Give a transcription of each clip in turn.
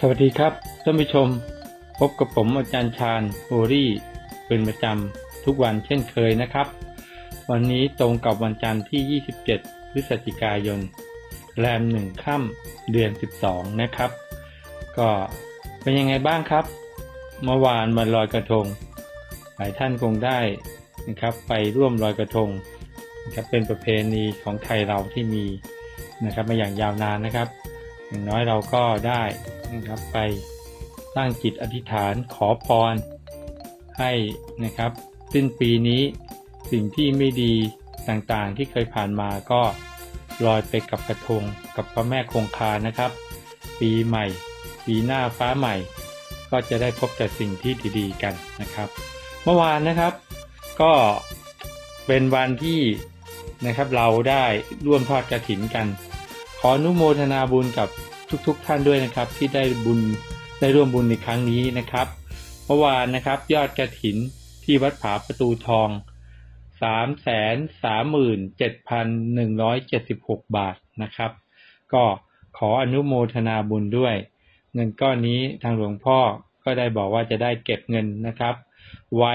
สวัสดีครับท่านผู้ชมพบกับผมอาจารย์ชาญโอรี่เป็นประจำทุกวันเช่นเคยนะครับวันนี้ตรงกับวันจันทร์ที่27พฤศจิกายนแรม1ค่ำเดือน12นะครับก็เป็นยังไงบ้างครับเมื่อวานวันลอยกระทงหลายท่านคงได้นะครับไปร่วมลอยกระทงนะครับเป็นประเพณีของไทยเราที่มีนะครับมาอย่างยาวนานนะครับอย่างน้อยเราก็ได้นะครับไปตั้งจิตอธิษฐานขอพรให้นะครับสิ้นปีนี้สิ่งที่ไม่ดีต่างๆที่เคยผ่านมาก็ลอยไปกับกระทงกับพระแม่คงคานะครับปีใหม่ปีหน้าฟ้าใหม่ก็จะได้พบแต่สิ่งที่ดีๆกันนะครับเมื่อวานนะครับก็เป็นวันที่นะครับเราได้ร่วมทอดกฐินกันขออนุโมทนาบุญกับทุกท่านด้วยนะครับที่ได้ร่วมบุญในครั้งนี้นะครับเมื่อวานนะครับยอดกฐินที่วัดผาประตูทอง 337,176 บาทนะครับก็ขออนุโมทนาบุญด้วยเงินก้อนนี้ทางหลวงพ่อก็ได้บอกว่าจะได้เก็บเงินนะครับไว้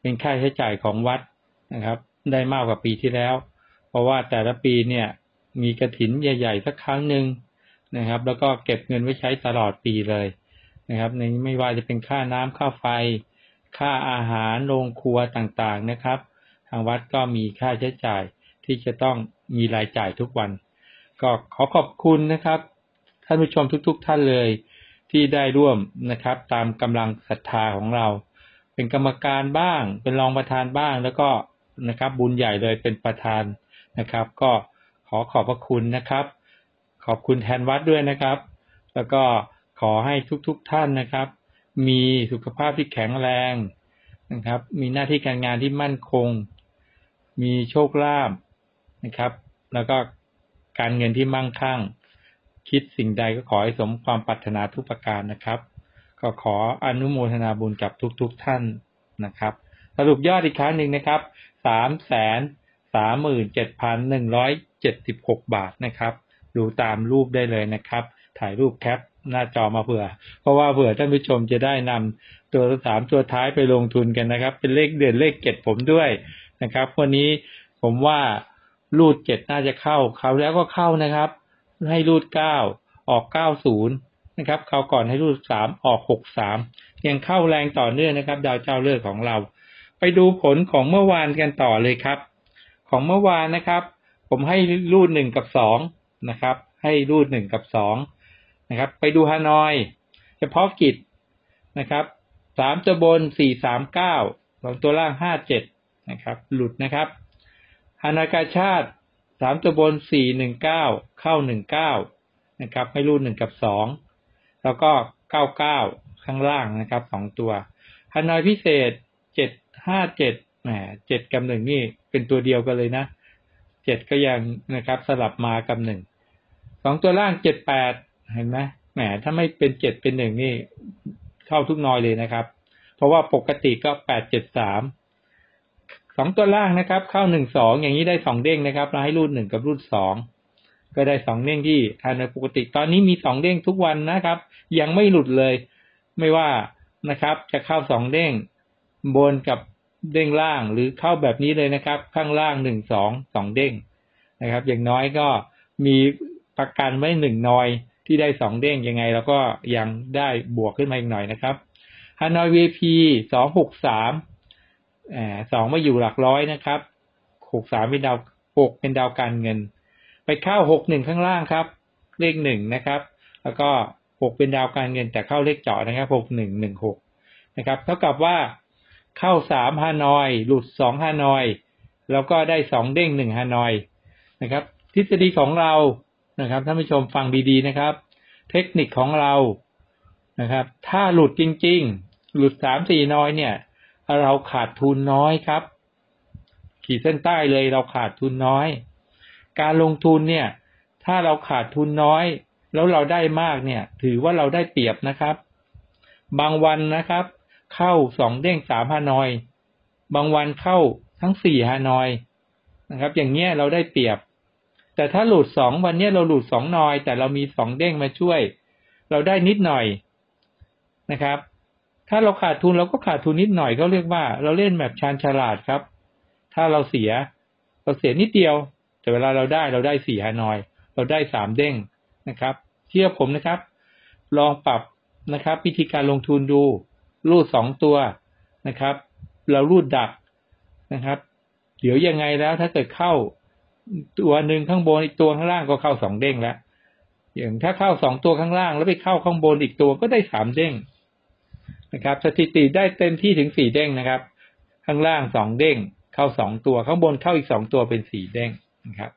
เป็นค่าใช้จ่ายของวัดนะครับได้มากกว่าปีที่แล้วเพราะว่าแต่ละปีเนี่ยมีกฐินใหญ่ๆสักครั้งหนึ่งนะครับแล้วก็เก็บเงินไว้ใช้ตลอดปีเลยนะครับในไม่ว่าจะเป็นค่าน้ำค่าไฟค่าอาหารโรงครัวต่างๆนะครับทางวัดก็มีค่าใช้จ่ายที่จะต้องมีรายจ่ายทุกวันก็ขอขอบคุณนะครับท่านผู้ชมทุกๆท่านเลยที่ได้ร่วมนะครับตามกำลังศรัทธาของเราเป็นกรรมการบ้างเป็นรองประธานบ้างแล้วก็นะครับบุญใหญ่เลยเป็นประธานนะครับก็ขอขอบพระคุณนะครับขอบคุณแทนวัดด้วยนะครับแล้วก็ขอให้ทุกท่านนะครับมีสุขภาพที่แข็งแรงนะครับมีหน้าที่การงานที่มั่นคงมีโชคลาภนะครับแล้วก็การเงินที่มั่งคั่งคิดสิ่งใดก็ขอให้สมความปรารถนาทุกประการนะครับก็ขออนุโมทนาบุญกับทุกท่านนะครับสรุปยอดอีกครั้งหนึ่งนะครับ337,176 บาทนะครับดูตามรูปได้เลยนะครับถ่ายรูปแคปหน้าจอมาเผื่อเพราะว่าเผื่อท่านผู้ชมจะได้นำตัว3ตัวท้ายไปลงทุนกันนะครับเป็นเลขเด่นเลขเจ็ดผมด้วยนะครับวันนี้ผมว่ารูด7น่าจะเข้าเขาแล้วก็เข้านะครับให้รูด9ออก90นะครับเขาก่อนให้รูด3ออก63ยังเข้าแรงต่อเนื่องนะครับดาวเจ้าเลือกของเราไปดูผลของเมื่อวานกันต่อเลยครับของเมื่อวานนะครับผมให้รูด1กับ2นะครับให้รูด1กับ2นะครับไปดูฮานอยเฉพาะกิจนะครับ3ตัวบน439สองตัวล่าง57นะครับหลุดนะครับฮานอยกาชาติ3ตัวบน419เข้า19นะครับให้รูด1กับ2แล้วก็99ข้างล่างนะครับ2ตัวฮานอยพิเศษ757แหม7กับ1นี่เป็นตัวเดียวกันเลยนะ7ก็ยังนะครับสลับมากับ1 2ตัวล่าง78เห็นไหมแหมถ้าไม่เป็น7เป็น1นี่เข้าทุกนอยเลยนะครับเพราะว่าปกติก็873 2ตัวล่างนะครับเข้า12อย่างนี้ได้2เด้งนะครับเราให้รูด1กับรูด2ก็ได้2เด้งที่ทางปกติตอนนี้มี2เด้งทุกวันนะครับยังไม่หลุดเลยไม่ว่านะครับจะเข้า2เด้งบนกับเด้งล่างหรือเข้าแบบนี้เลยนะครับข้างล่าง1 2 2เด้งนะครับอย่างน้อยก็มีประกันไว้1นอยที่ได้2เด้งยังไงแล้วก็ยังได้บวกขึ้นมาอีกหน่อยนะครับฮานอย VIP 2632มาอยู่หลักร้อยนะครับ63เป็นดาว6เป็นดาวการเงินไปเข้า61ข้างล่างครับเลข1นะครับแล้วก็6เป็นดาวการเงินแต่เข้าเลขเจาะนะครับ6116นะครับเท่ากับว่าเข้า3ฮานอยหลุด2ฮานอยแล้วก็ได้2เด้ง1ฮานอยนะครับทฤษฎีของเรานะครับท่านผู้ชมฟังดีๆนะครับเทคนิคของเรานะครับถ้าหลุดจริงๆหลุด 3-4 นอยเนี่ยเราขาดทุนน้อยครับขีดเส้นใต้เลยเราขาดทุนน้อยการลงทุนเนี่ยถ้าเราขาดทุนน้อยแล้วเราได้มากเนี่ยถือว่าเราได้เปรียบนะครับบางวันนะครับเข้า2เด้ง3ฮานอยบางวันเข้าทั้ง4ฮานอยนะครับอย่างเงี้ยเราได้เปรียบแต่ถ้าหลุด2วันเนี้ยเราหลุด2นอยแต่เรามี2เด้งมาช่วย เราได้นิดหน่อยนะครับถ้าเราขาดทุนเราก็ขาดทุนนิดหน่อยเขาเรียกว่าเราเล่นแบบชาญฉลาดครับถ้าเราเสียนิดเดียวแต่เวลาเราได้สี่ฮานอยเราได้สามเด้งนะครับเชื่อผมนะครับลองปรับนะครับวิธีการลงทุนดูรูดสองตัวนะครับเรารูดดักนะครับเดี๋ยวยังไงแล้วถ้าเกิดเข้าตัวหนึ่งข้างบนอีกตัวข้างล่างก็เข้าสองเด้งแล้วอย่างถ้าเข้าสองตัวข้างล่างแล้วไปเข้าข้างบนอีกตัวก็ได้สามเด้งนะครับสถิติได้เต็มที่ถึงสี่เด้งนะครับข้างล่างสองเด้งเข้าสองตัวข้างบนเข้าอีกสองตัวเป็นสี่เด้งนะครับ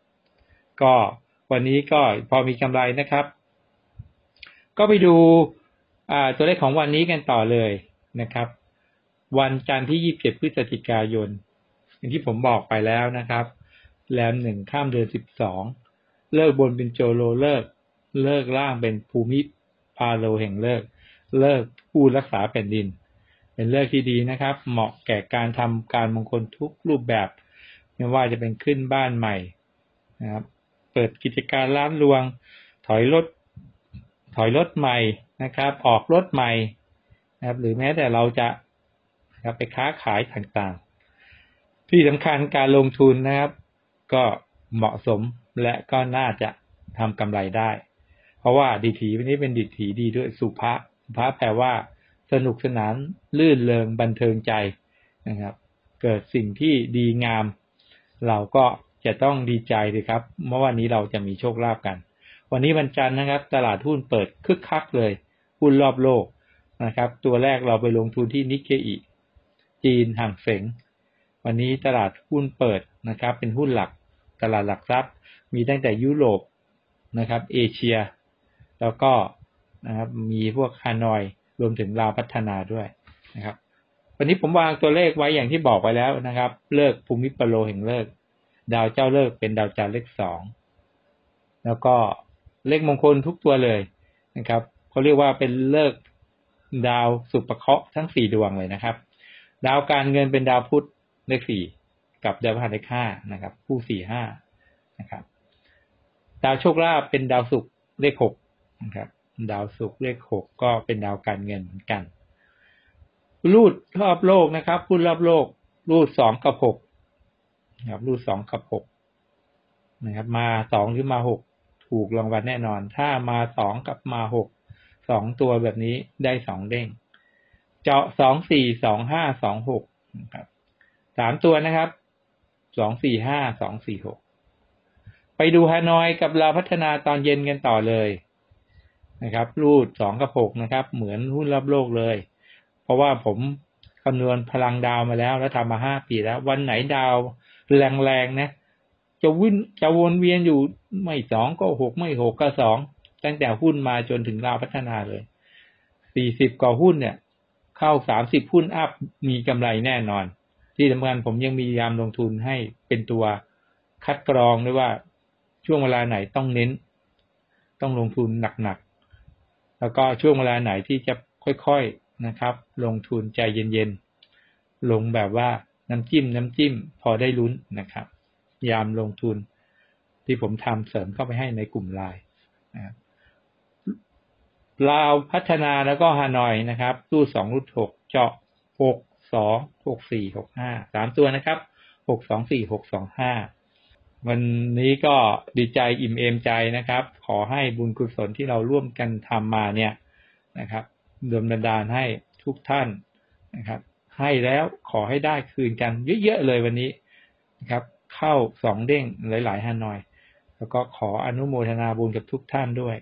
ก็วันนี้ก็พอมีกำไรนะครับก็ไปดูตัวเลขของวันนี้กันต่อเลยนะครับวันจันทร์ที่27พฤศจิกายนอย่างที่ผมบอกไปแล้วนะครับแรม1ข้ามเดือน12เลิกบนเป็นโจโลเลิกล่างเป็นภูมิพาโลแห่งเลิกผู้รักษาแผ่นดินเป็นเลิกที่ดีนะครับเหมาะแก่การทำการมงคลทุกรูปแบบไม่ว่าจะเป็นขึ้นบ้านใหม่นะครับเปิดกิจการร้านรวงถอยรถใหม่นะครับออกรถใหม่นะครับหรือแม้แต่เราจะไปค้าขายต่างๆที่สำคัญการลงทุนนะครับก็เหมาะสมและก็น่าจะทำกำไรได้เพราะว่าดิถีวันนี้เป็นดิถีดีด้วยสุภะแปลว่าสนุกสนานลื่นเริงบันเทิงใจนะครับเกิดสิ่งที่ดีงามเราก็จะต้องดีใจเลยครับเมื่อวันนี้เราจะมีโชคลาภกันวันนี้วันจันทร์นะครับตลาดหุ้นเปิดคึกคักเลยหุ้นรอบโลกนะครับตัวแรกเราไปลงทุนที่นิกเกอิจีนห่างเสงวันนี้ตลาดหุ้นเปิดนะครับเป็นหุ้นหลักตลาดหลักทรัพย์มีตั้งแต่ยุโรปนะครับเอเชียแล้วก็นะครับมีพวกฮานอยรวมถึงลาวพัฒนาด้วยนะครับวันนี้ผมวางตัวเลขไว้อย่างที่บอกไปแล้วนะครับเลิกภูมิปโลแห่งเลิกดาวเจ้าเลิกเป็นดาวจันทร์เลข2แล้วก็เลขมงคลทุกตัวเลยนะครับเขาเรียกว่าเป็นเลิกดาวสุปเคราะห์ทั้ง4ดวงเลยนะครับดาวการเงินเป็นดาวพุธเลข4กับดาวพฤหัสเลข5นะครับคู่4-5นะครับดาวโชคลาภเป็นดาวศุกร์เลข6นะครับดาวศุกร์เลข6ก็เป็นดาวการเงินเหมือนกันรูดรอบโลกนะครับพูดรอบโลกรูด2กับ6นะครับรูด2กับ6นะครับมา2หรือมา6ถูกรางวัลแน่นอนถ้ามา2กับมา6 2ตัวแบบนี้ได้2เด้งเจาะ2 4 2 5 2 6นะครับ3ตัวนะครับ2 4 5 2 4 6ไปดูฮานอยกับลาวพัฒนาตอนเย็นกันต่อเลยนะครับรูด2กับ6นะครับเหมือนหุ้นรับโลกเลยเพราะว่าผมคำนวณพลังดาวมาแล้วแล้วทำมา5ปีแล้ววันไหนดาวแรงๆนะจะวนเวียนอยู่ไม่2ก็6ไม่6ก็2ตั้งแต่หุ้นมาจนถึงลาวพัฒนาเลย40กว่าหุ้นเนี่ยเข้า30หุ้นอัพมีกำไรแน่นอนที่สำคัญผมยังมียามลงทุนให้เป็นตัวคัดกรองด้วยว่าช่วงเวลาไหนต้องเน้นต้องลงทุนหนักๆแล้วก็ช่วงเวลาไหนที่จะค่อยๆนะครับลงทุนใจเย็นๆลงแบบว่าน้ำจิ้มพอได้ลุ้นนะครับยามลงทุนที่ผมทำเสริมเข้าไปให้ในกลุ่มไลน์นะครับลาวพัฒนาแล้วก็ฮานอยนะครับรูด2รูด6เจาะ6 2 6 4 6 53ตัวนะครับ6 2 4 6 2 5วันนี้ก็ดีใจอิ่มเอมใจนะครับขอให้บุญกุศลที่เราร่วมกันทำมาเนี่ยนะครับดลบันดาลให้ทุกท่านนะครับให้แล้วขอให้ได้คืนกันเยอะๆเลยวันนี้นะครับเข้า2เด้งหลายๆฮานอยแล้วก็ขออนุโมทนาบุญกับทุกท่านด้วย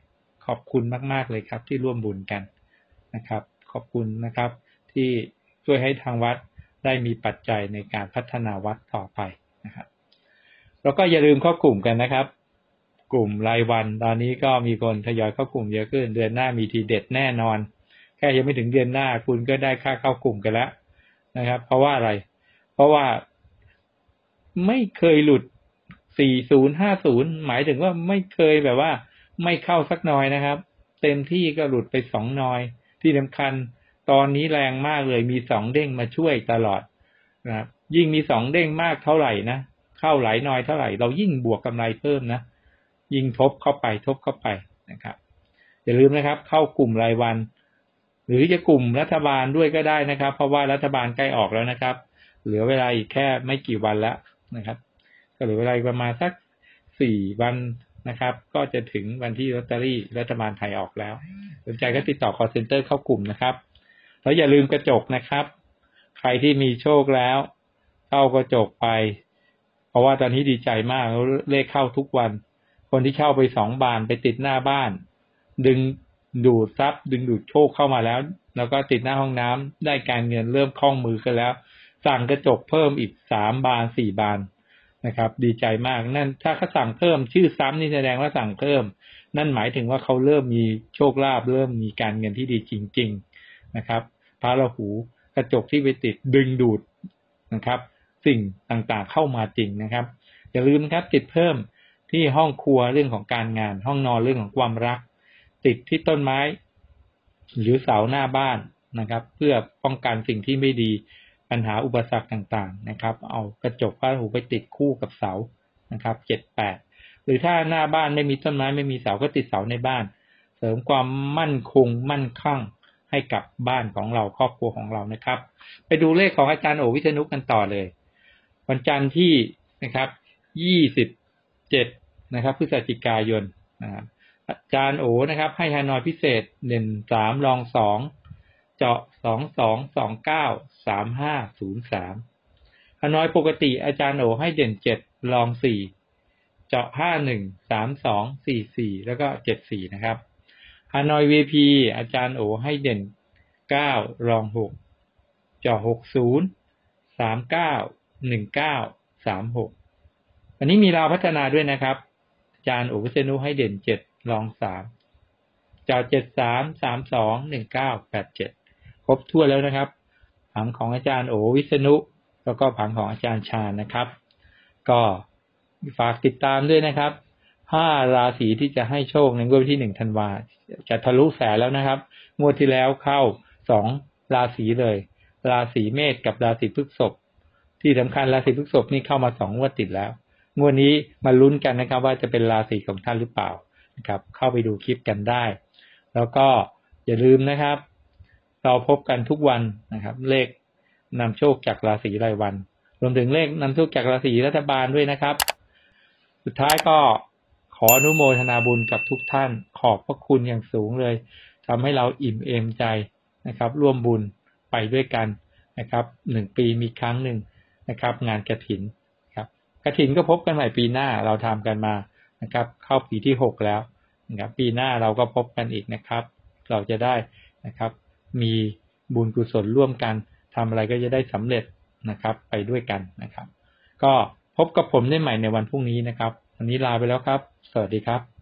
ขอบคุณมากๆเลยครับที่ร่วมบุญกันนะครับขอบคุณนะครับที่ช่วยให้ทางวัดได้มีปัจจัยในการพัฒนาวัดต่อไปนะครับแล้วก็อย่าลืมเข้ากลุ่มกันนะครับกลุ่มรายวันตอนนี้ก็มีคนทยอยเข้ากลุ่มเยอะขึ้นเดือนหน้ามีทีเด็ดแน่นอนแค่ยังไม่ถึงเดือนหน้าคุณก็ได้ค่าเข้ากลุ่มกันแล้วนะครับเพราะว่าอะไรเพราะว่าไม่เคยหลุด4050หมายถึงว่าไม่เคยแบบว่าไม่เข้าสักหน่อยนะครับเต็มที่ก็หลุดไป2หน่อยที่สำคัญตอนนี้แรงมากเลยมี2เด้งมาช่วยตลอดนะครับยิ่งมี2เด้งมากเท่าไหร่นะเข้าหลายหน่อยเท่าไหร่เรายิ่งบวกกำไรเพิ่มนะยิ่งทบเข้าไปนะครับ อย่าลืมนะครับเข้ากลุ่มรายวันหรือจะกลุ่มรัฐบาลด้วยก็ได้นะครับเพราะว่ารัฐบาลใกล้ออกแล้วนะครับเหลือเวลาอีกแค่ไม่กี่วันแล้วนะครับก็เหลือเวลาประมาณสัก4 วันนะครับก็จะถึงวันที่ลอตเตอรี่รัฐบาลไทยออกแล้วสนใจก็ติดต่อ call center เข้ากลุ่มนะครับแล้วอย่าลืมกระจกนะครับใครที่มีโชคแล้วเข้ากระจกไปเพราะว่าตอนนี้ดีใจมากเลขเข้าทุกวันคนที่เข้าไป2 บานไปติดหน้าบ้านดึงดูดทรัพย์ดึงดูดโชคเข้ามาแล้วแล้วก็ติดหน้าห้องน้ำได้การเงินเริ่มคล่องมือกันแล้วสั่งกระจกเพิ่มอีก3 บาน 4 บานนะครับดีใจมากนั่นถ้าเขาสั่งเพิ่มชื่อซ้ำนี่แสดงว่าสั่งเพิ่มนั่นหมายถึงว่าเขาเริ่มมีโชคลาภเริ่มมีการเงินที่ดีจริงๆนะครับพระราหูกระจกที่ไปติดดึงดูดนะครับสิ่งต่างๆเข้ามาจริงนะครับอย่าลืมครับติดเพิ่มที่ห้องครัวเรื่องของการงานห้องนอนเรื่องของความรักติดที่ต้นไม้หรือเสาหน้าบ้านนะครับเพื่อป้องกันสิ่งที่ไม่ดีปัญหาอุปสรรคต่างๆนะครับเอากระจกพระราหูไปติดคู่กับเสานะครับ7-8หรือถ้าหน้าบ้านไม่มีต้นไม้ไม่มีเสาก็ติดเสาในบ้านเสริมความมั่นคงมั่นคั่งให้กับบ้านของเราครอบครัวของเรานะครับไปดูเลขของอาจารย์โอวิษณุกันต่อเลยวันจันทร์ที่นะครับ27นะครับพฤศจิกายนนะครับอาจารย์โอนะครับให้ฮานอยพิเศษ1 3 รอง 2เจาะ22 29 35 03ฮานอยปกติอาจารย์โอให้เด่น7 รอง 4เจาะ51 32 44แล้วก็74นะครับฮานอย VIP อาจารย์โอให้เด่น9 รอง 6เจาะ60 39 19 36วันนี้มีราวพัฒนาด้วยนะครับอาจารย์โอวิษณุให้เด่น7 รอง 3เจาะ73 32 19 87ครบทั่วแล้วนะครับผังของอาจารย์โอวิษณุแล้วก็ผังของอาจารย์ชาญนะครับก็ฝากติดตามด้วยนะครับ5 ราศีที่จะให้โชคในงวดที่1 ธันวาจะทะลุแสนแล้วนะครับงวดที่แล้วเข้า2 ราศีเลยราศีเมษกับราศีพฤษภที่สำคัญราศีพฤษภนี่เข้ามา2 งวดติดแล้วงวดนี้มาลุ้นกันนะครับว่าจะเป็นราศีของท่านหรือเปล่านะครับเข้าไปดูคลิปกันได้แล้วก็อย่าลืมนะครับเราพบกันทุกวันนะครับเลขนำโชคจากราศีรายวันรวมถึงเลขนำโชคจากราศีรัฐบาลด้วยนะครับสุดท้ายก็ขออนุโมทนาบุญกับทุกท่านขอบพระคุณอย่างสูงเลยทำให้เราอิ่มเอมใจนะครับร่วมบุญไปด้วยกันนะครับ1 ปีมีครั้งหนึ่งนะครับงานกฐินครับกฐินก็พบกันใหม่ปีหน้าเราทำกันมานะครับเข้าปีที่6แล้วนะครับปีหน้าเราก็พบกันอีกนะครับเราจะได้นะครับมีบุญกุศลร่วมกันทำอะไรก็จะได้สำเร็จนะครับไปด้วยกันนะครับก็พบกับผมได้ใหม่ในวันพรุ่งนี้นะครับวันนี้ลาไปแล้วครับสวัสดีครับ